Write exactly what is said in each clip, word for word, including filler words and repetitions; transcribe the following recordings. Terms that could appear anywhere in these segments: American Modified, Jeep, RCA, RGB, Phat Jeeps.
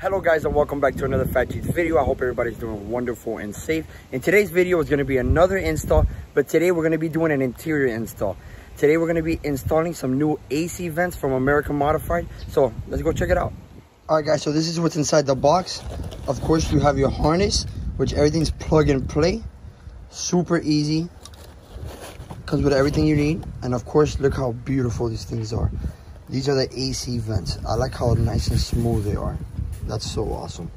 Hello guys, and welcome back to another Phat Jeeps video. I hope everybody's doing wonderful and safe. In today's video is going to be another install, but today we're going to be doing an interior install. Today we're going to be installing some new A C vents from American Modified. So let's go check it out. All right guys, so this is what's inside the box. Of course you have your harness, which everything's plug and play. Super easy. Comes with everything you need. And of course, look how beautiful these things are. These are the A C vents. I like how nice and smooth they are. That's so awesome.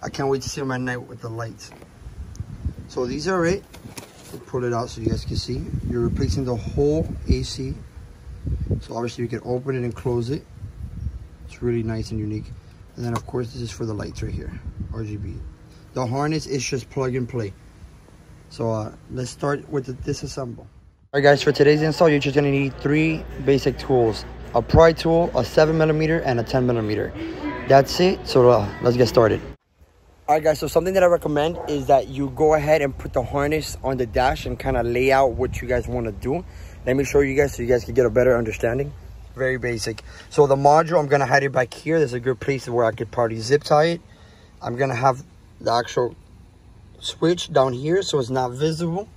I can't wait to see them at night with the lights. So these are it. I'll pull it out so you guys can see. You're replacing the whole A C. So obviously you can open it and close it. It's really nice and unique. And then of course this is for the lights right here, R G B. The harness is just plug and play. So uh, let's start with the disassemble. All right guys, for today's install, you're just gonna need three basic tools. A pry tool, a seven millimeter, and a ten millimeter. That's it. So uh, let's get started. All right guys, so something that I recommend is that you go ahead and put the harness on the dash and kind of lay out what you guys want to do. Let me show you guys so you guys can get a better understanding. Very basic. So the module, I'm going to hide it back here. There's a good place where I could probably zip tie it. I'm going to have the actual switch down here so it's not visible,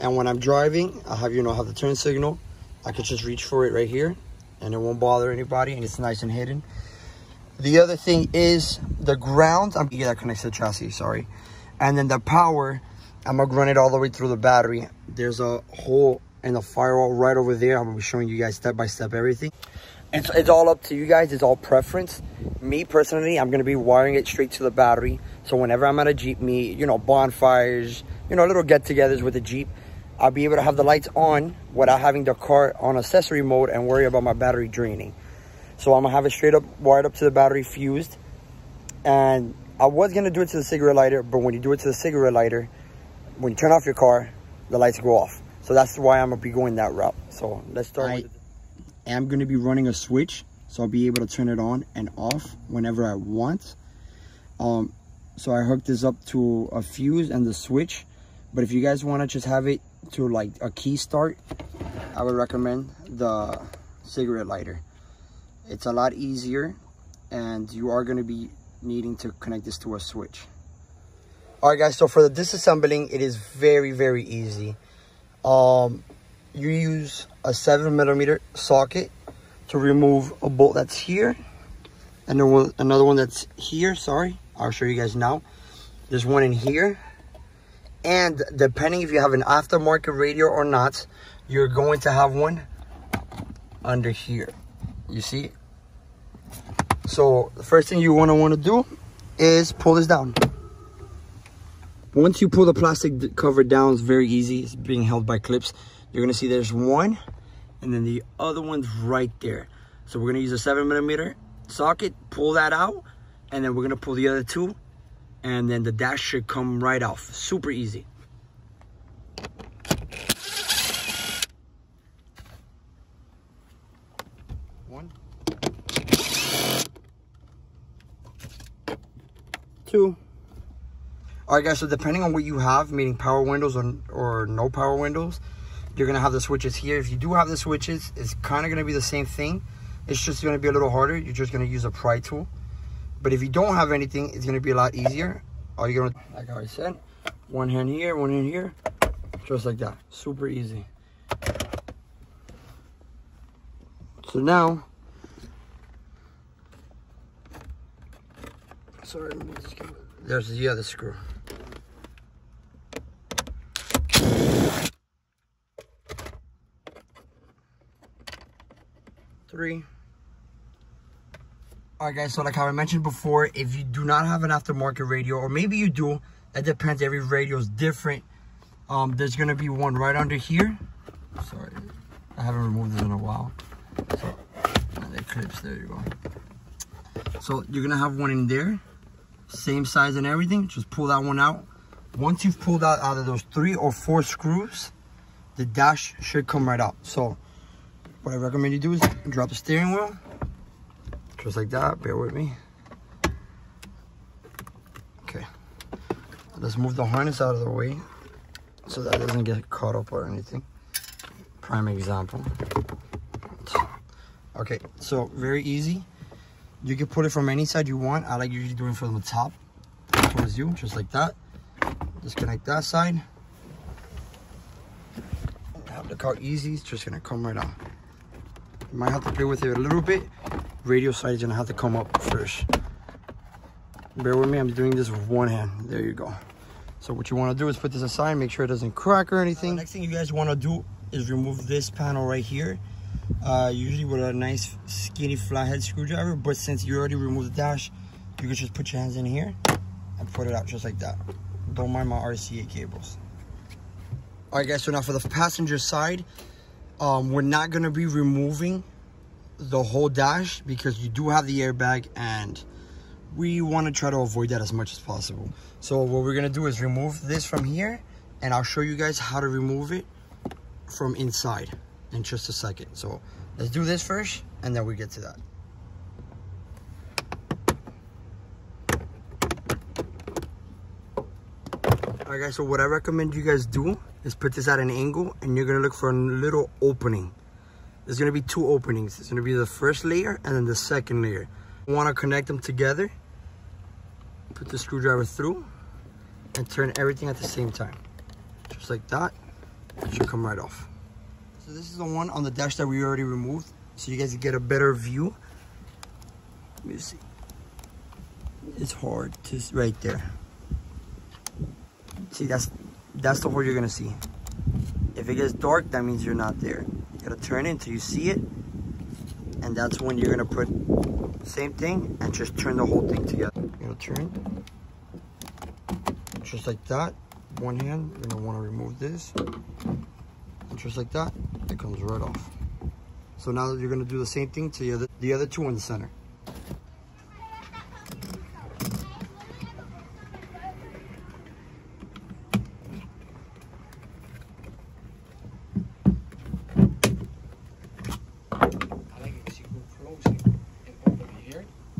and when I'm driving, I'll have, you know, have the turn signal. I could just reach for it right here and it won't bother anybody, and it's nice and hidden. The other thing is the ground. I'm yeah, that connects to the chassis, sorry. And then the power, I'm gonna run it all the way through the battery. There's a hole in the firewall right over there. I'm gonna be showing you guys step by step everything. It's, it's all up to you guys, it's all preference. Me personally, I'm gonna be wiring it straight to the battery. So whenever I'm at a Jeep meet, you know, bonfires, you know, little get-togethers with the Jeep, I'll be able to have the lights on without having the car on accessory mode and worry about my battery draining. So I'm gonna have it straight up wired up to the battery, fused. And I was gonna do it to the cigarette lighter, but when you do it to the cigarette lighter, when you turn off your car, the lights go off. So that's why I'm gonna be going that route. So let's start I with I am gonna be running a switch, so I'll be able to turn it on and off whenever I want. Um, so I hooked this up to a fuse and the switch. But if you guys wanna just have it to like a key start, I would recommend the cigarette lighter. It's a lot easier, and you are going to be needing to connect this to a switch. All right guys, so for the disassembling, it is very, very easy. Um, you use a seven millimeter socket to remove a bolt that's here, and there was another one that's here. Sorry, I'll show you guys now. There's one in here, and depending if you have an aftermarket radio or not, you're going to have one under here. You see? So the first thing you want to want to do is pull this down. Once you pull the plastic cover down, it's very easy. It's being held by clips. You're going to see there's one, and then the other one's right there. So we're going to use a seven millimeter socket, pull that out, and then we're going to pull the other two, and then the dash should come right off. Super easy. All right guys, so depending on what you have, meaning power windows or, or no power windows, you're gonna have the switches here. If you do have the switches, it's kind of gonna be the same thing. It's just gonna be a little harder. You're just gonna use a pry tool. But if you don't have anything, it's gonna be a lot easier. All you're gonna, like I said, one hand here, one hand here, just like that. Super easy. So now Sorry, there's the other screw. Three. All right guys, so like how I mentioned before, if you do not have an aftermarket radio, or maybe you do, that depends, every radio is different. Um, there's gonna be one right under here. Sorry, I haven't removed this in a while. So, and the clips, there you go. So you're gonna have one in there. Same size and everything, just pull that one out. Once you've pulled out out of those three or four screws, the dash should come right out. So what I recommend you do is drop the steering wheel, just like that, bear with me. Okay, let's move the harness out of the way so that it doesn't get caught up or anything. Prime example. Okay, so very easy. You can put it from any side you want. I like usually doing from the top towards you, just like that. Disconnect that side. Have the car easy. It's just gonna come right on. You might have to play with it a little bit. Radio side is gonna have to come up first. Bear with me, I'm doing this with one hand. There you go. So what you wanna do is put this aside, make sure it doesn't crack or anything. Uh, next thing you guys wanna do is remove this panel right here. Uh, usually with a nice skinny flathead screwdriver, but since you already removed the dash, you can just put your hands in here and put it out just like that. Don't mind my R C A cables. All right guys, so now for the passenger side, um, we're not gonna be removing the whole dash because you do have the airbag and we want to try to avoid that as much as possible. So what we're going to do is remove this from here and I'll show you guys how to remove it from inside in just a second. So let's do this first and then we get to that. All right guys, so what I recommend you guys do is put this at an angle and you're going to look for a little opening. There's going to be two openings. It's going to be the first layer and then the second layer. You want to connect them together. Put the screwdriver through and turn everything at the same time. Just like that. It should come right off. So this is the one on the dash that we already removed, so you guys get a better view. Let me see. It's hard to see right there. See, that's that's the hole you're going to see. If it gets dark, that means you're not there. You gotta turn it until you see it, and that's when you're gonna put the same thing and just turn the whole thing together. You're gonna turn just like that. One hand, you're gonna want to remove this, and just like that, it comes right off. So now you're gonna do the same thing to the other, the other two in the center.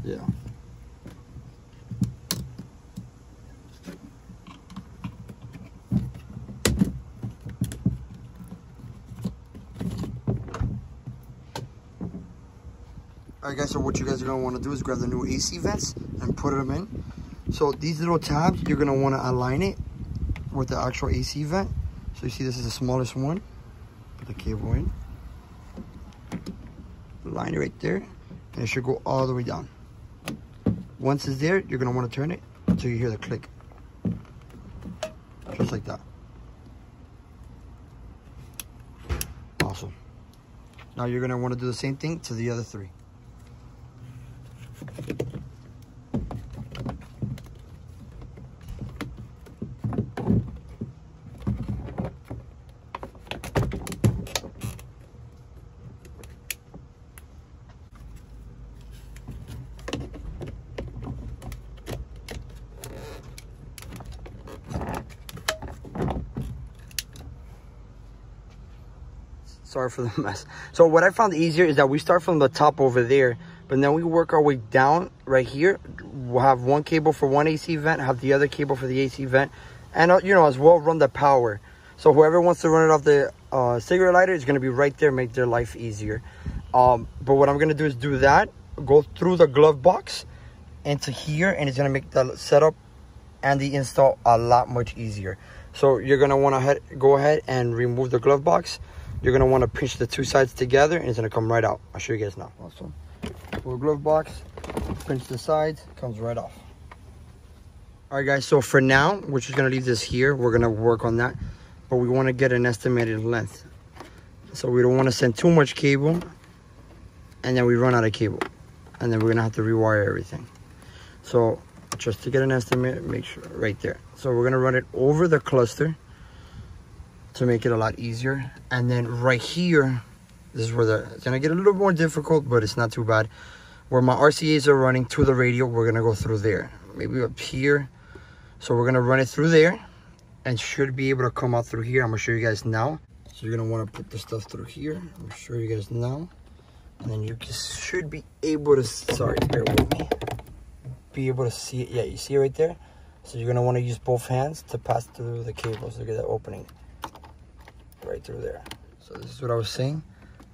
Yeah. Alright guys, so what you guys are going to want to do is grab the new A C vents and put them in. So these little tabs, you're going to want to align it with the actual A C vent. So you see this is the smallest one. Put the cable in. Align it right there. And it should go all the way down. Once it's there, you're gonna wanna turn it until you hear the click. Just like that. Awesome. Now you're gonna wanna do the same thing to the other three. Sorry for the mess. So what I found easier is that we start from the top over there, but then we work our way down right here. We'll have one cable for one A C vent, have the other cable for the A C vent, and uh, you know, as well run the power. So whoever wants to run it off the uh, cigarette lighter is gonna be right there, make their life easier. Um, but what I'm gonna do is do that, go through the glove box into here, and it's gonna make the setup and the install a lot much easier. So you're gonna wanna head, go ahead and remove the glove box. You're gonna wanna pinch the two sides together and it's gonna come right out. I'll show you guys now. Awesome. Little glove box, pinch the sides, comes right off. All right guys, so for now, we're just gonna leave this here. We're gonna work on that, but we wanna get an estimated length. So we don't wanna send too much cable and then we run out of cable. And then we're gonna have to rewire everything. So just to get an estimate, make sure, right there. So we're gonna run it over the cluster to make it a lot easier. And then right here, this is where the, it's gonna get a little more difficult, but it's not too bad. Where my R C As are running to the radio, we're gonna go through there. Maybe up here. So we're gonna run it through there and should be able to come out through here. I'm gonna show you guys now. So you're gonna wanna put the stuff through here. I'm gonna show you guys now. And then you should be able to, sorry, bear with me. Be able to see it, yeah, you see it right there? So you're gonna wanna use both hands to pass through the cables to get that opening. Right through there. So this is what I was saying.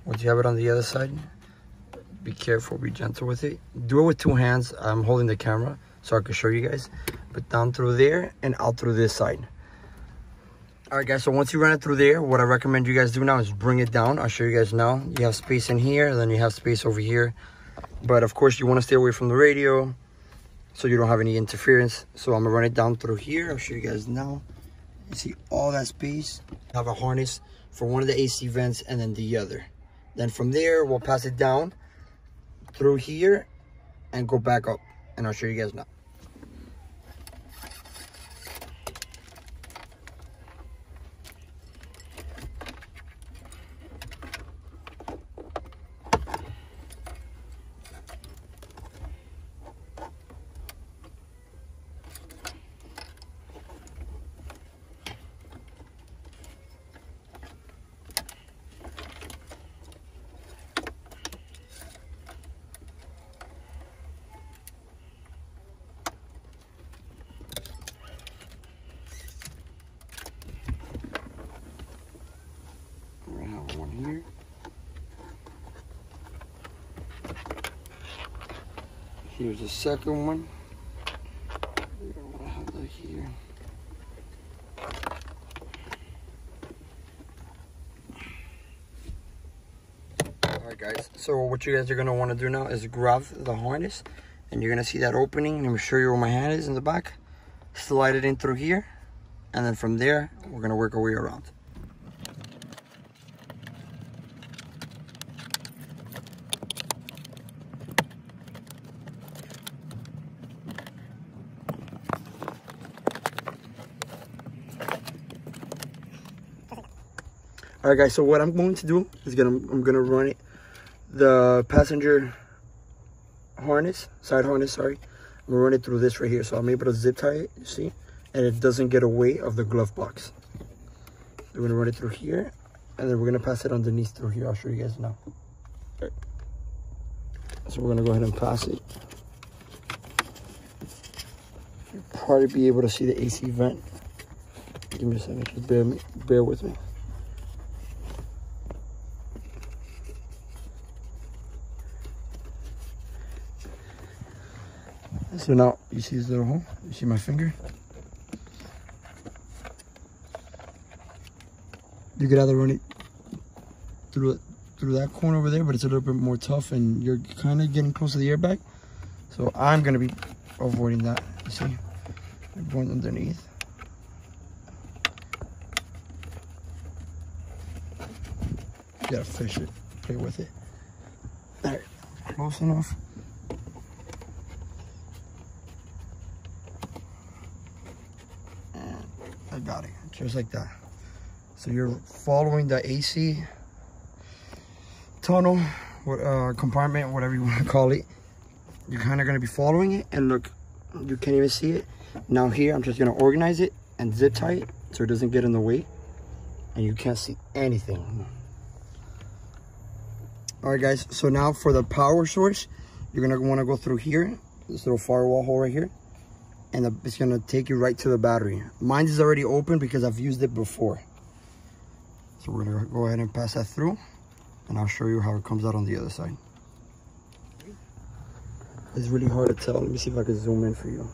Once you have it on the other side, be careful, be gentle with it. Do it with two hands. I'm holding the camera so I can show you guys. But down through there and out through this side. All right, guys, so once you run it through there, what I recommend you guys do now is bring it down. I'll show you guys now. You have space in here, then you have space over here. But of course, you want to stay away from the radio so you don't have any interference. So I'm gonna run it down through here. I'll show you guys now. You see all that space. I have a harness for one of the A C vents and then the other. Then from there, we'll pass it down through here and go back up. And I'll show you guys now. Here's the second one. We don't want to have that here. All right, guys. So what you guys are going to want to do now is grab the harness, and you're going to see that opening. Let me show you where my hand is in the back. Slide it in through here, and then from there, we're going to work our way around. All right, guys, so what I'm going to do is gonna I'm gonna run it the passenger harness side harness sorry I'm gonna run it through this right here, so I'm able to zip tie it, you see, and it doesn't get away of the glove box. We're gonna run it through here, and then we're gonna pass it underneath through here. I'll show you guys now. All right. So we're gonna go ahead and pass it. You'll probably be able to see the A C vent. Give me a second, just bear me bear with me. So now, you see this little hole? You see my finger? You could either run it through through that corner over there, but it's a little bit more tough, and you're kind of getting close to the airbag. So I'm going to be avoiding that, you see? I'm going underneath. You got to fish it, play with it. All right, close enough. Got it, just like that. So you're following the A C tunnel, what uh compartment, whatever you want to call it. You're kind of going to be following it, and look, you can't even see it now. Here I'm just going to organize it and zip tie it so it doesn't get in the way, and you can't see anything. All right, guys, so now for the power source, you're going to want to go through here, this little firewall hole right here, and it's gonna take you right to the battery. Mine is already open because I've used it before. So we're gonna go ahead and pass that through, and I'll show you how it comes out on the other side. It's really hard to tell. Let me see if I can zoom in for you.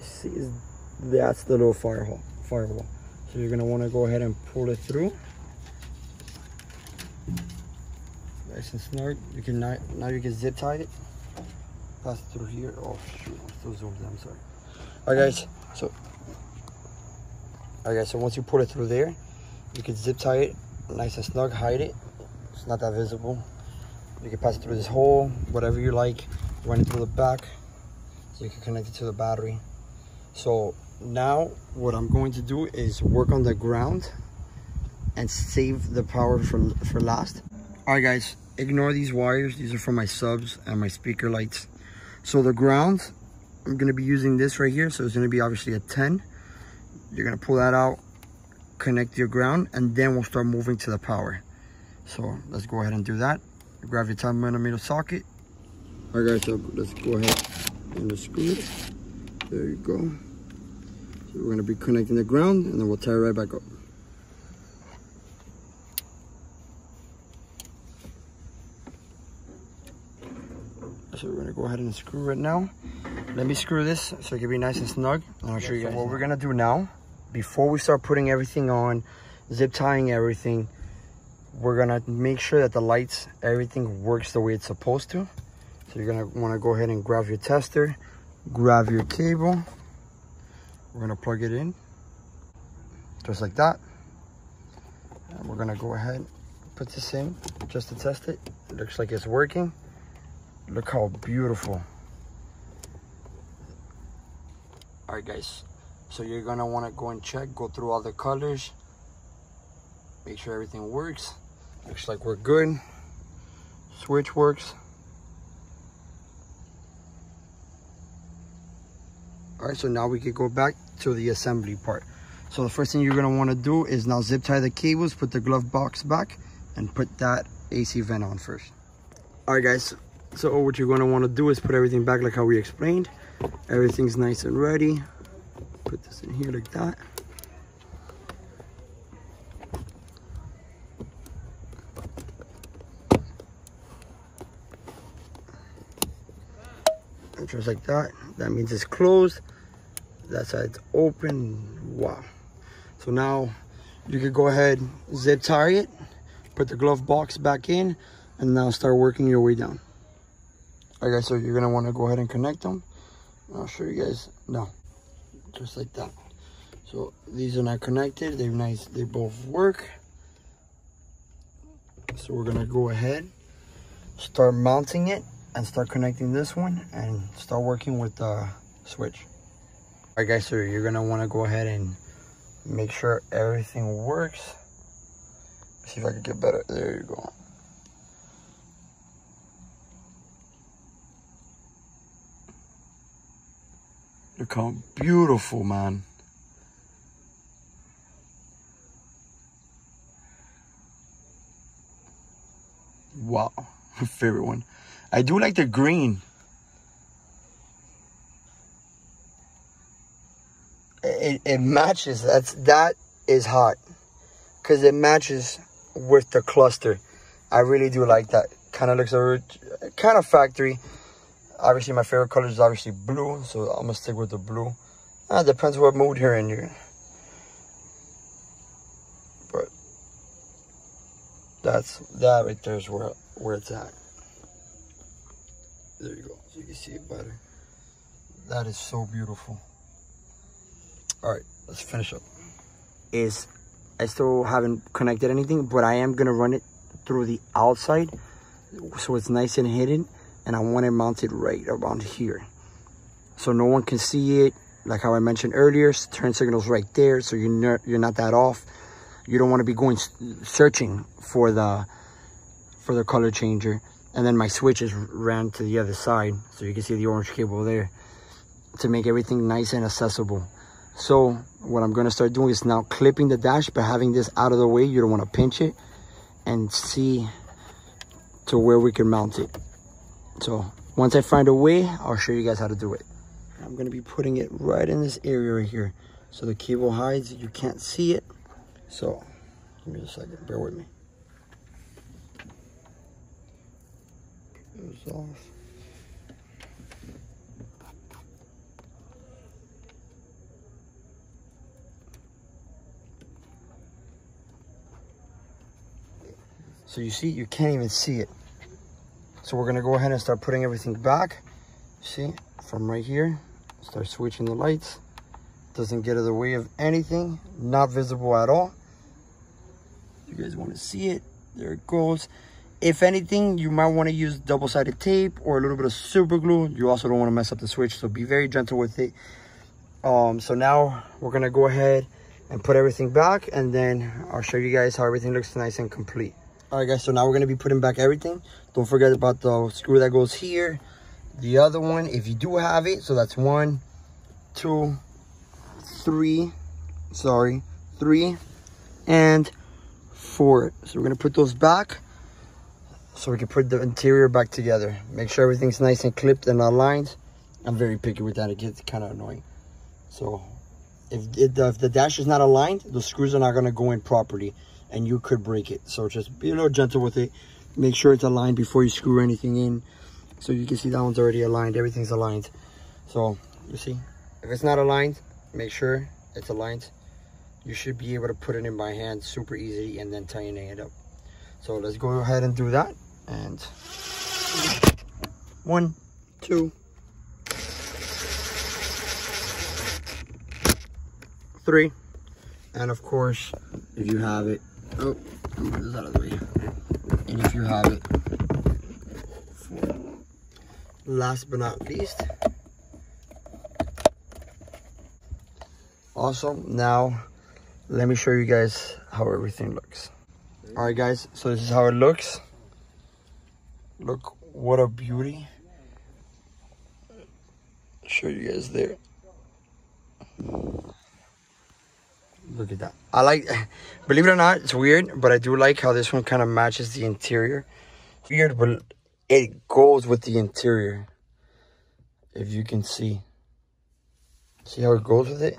See, that's the little firewall. Firewall. So you're gonna wanna go ahead and pull it through. Nice and snug. You can now, now you can zip tie it. Pass through here. Oh shoot, I'm still zoomed in, I'm sorry. Alright guys, so Alright guys, so once you pull it through there, you can zip tie it nice and snug, hide it. It's not that visible. You can pass it through this hole, whatever you like, run it through the back so you can connect it to the battery. So now what I'm going to do is work on the ground and save the power for for last. Alright guys, ignore these wires, these are for my subs and my speaker lights. So the ground, I'm gonna be using this right here. So it's gonna be obviously a ten. You're gonna pull that out, connect your ground, and then we'll start moving to the power. So let's go ahead and do that. Grab your ten millimeter socket. All right, guys, so let's go ahead and unscrew it. There you go. So we're gonna be connecting the ground, and then we'll tie it right back up. So we're gonna go ahead and screw right now. Let me screw this so it can be nice and snug. And I'll show you guys what we're gonna do now. Before we start putting everything on, zip tying everything, we're gonna make sure that the lights, everything works the way it's supposed to. So you're gonna wanna go ahead and grab your tester, grab your cable. We're gonna plug it in, just like that. And we're gonna go ahead, put this in just to test it. It looks like it's working. Look how beautiful. All right, guys. So you're gonna wanna go and check, go through all the colors, make sure everything works. Looks like we're good. Switch works. All right, so now we can go back to the assembly part. So the first thing you're gonna wanna do is now zip tie the cables, put the glove box back, and put that A C vent on first. All right, guys. So what you're gonna wanna do is put everything back like how we explained. Everything's nice and ready. Put this in here like that. And just like that. That means it's closed. That side's open. Wow. So now you could go ahead, zip tie it, put the glove box back in, and now start working your way down. All right, guys, so you're gonna wanna go ahead and connect them. I'll show you guys now. Just like that. So these are not connected. They're nice. They both work. So we're gonna go ahead, start mounting it, and start connecting this one, and start working with the switch. All right, guys. So you're gonna want to go ahead and make sure everything works. See if I can get better. There you go. Look how beautiful, man. Wow, my favorite one. I do like the green. It, it matches, that's, that is hot. 'Cause it matches with the cluster. I really do like that. Kind of looks kind of factory. Obviously, my favorite color is obviously blue, so I'm gonna stick with the blue. Ah, depends what mood you're in. You're... But that's that right there is where where it's at. There you go. So you can see it better. That is so beautiful. All right, let's finish up. Is I still haven't connected anything, but I am gonna run it through the outside, so it's nice and hidden. And I want it mounted right around here. So no one can see it. Like how I mentioned earlier, turn signal's right there. So you're not, you're not that off. You don't want to be going searching for the, for the color changer. And then my switches ran to the other side. So you can see the orange cable there. To make everything nice and accessible. So what I'm going to start doing is now clipping the dash. But having this out of the way, you don't want to pinch it. And see to where we can mount it. So once I find a way, I'll show you guys how to do it. I'm gonna be putting it right in this area right here. So the cable hides, you can't see it. So give me a second, bear with me. It was off. So you see, you can't even see it. So we're gonna go ahead and start putting everything back. See, from right here, start switching the lights. Doesn't get in the way of anything, not visible at all. You guys wanna see it, there it goes. If anything, you might wanna use double-sided tape or a little bit of super glue. You also don't wanna mess up the switch, so be very gentle with it. Um, so now we're gonna go ahead and put everything back, and then I'll show you guys how everything looks nice and complete. All right, guys, so now we're going to be putting back everything. Don't forget about the screw that goes here, the other one, if you do have it. So that's one, two, three, sorry, three, and four. So we're going to put those back so we can put the interior back together. Make sure everything's nice and clipped and aligned. I'm very picky with that. It gets kind of annoying. So if, if, the, if the dash is not aligned, the screws are not going to go in properly. And you could break it. So just be a little gentle with it. Make sure it's aligned before you screw anything in. So you can see that one's already aligned. Everything's aligned. So you see, if it's not aligned, make sure it's aligned. You should be able to put it in by hand super easy and then tightening it up. So let's go ahead and do that. And one, two, three. And of course, if you have it, oh, I'm gonna move this out of the way. And if you have it, four. Last but not least. Awesome. Now, let me show you guys how everything looks. All right, guys. So this is how it looks. Look, what a beauty. Show you guys there. Look at that. I like, believe it or not, it's weird, but I do like how this one kind of matches the interior. Weird, but it goes with the interior. If you can see, see how it goes with it.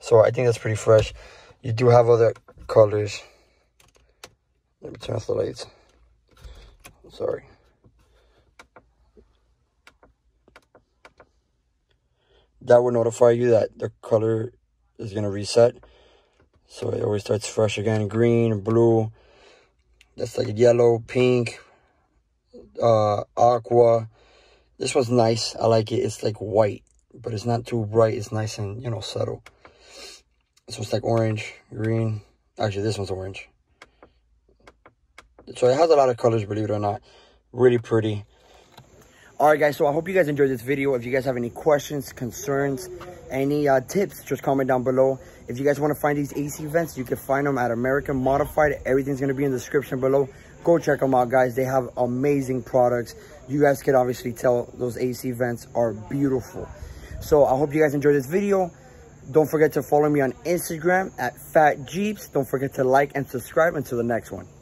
So I think that's pretty fresh. You do have other colors. Let me turn off the lights. Sorry. That will notify you that the color is gonna reset. So it always starts fresh again. Green, blue, that's like yellow, pink, uh, aqua. This one's nice, I like it. It's like white, but it's not too bright. It's nice and, you know, subtle. This one's like orange, green. Actually, this one's orange. So it has a lot of colors, believe it or not. Really pretty. All right, guys. So I hope you guys enjoyed this video. If you guys have any questions, concerns, any uh, tips, just comment down below. If you guys want to find these A C vents, you can find them at American Modified. Everything's going to be in the description below. Go check them out, guys. They have amazing products. You guys could obviously tell those A C vents are beautiful. So I hope you guys enjoyed this video. Don't forget to follow me on Instagram at Phat Jeeps. Don't forget to like and subscribe. Until the next one.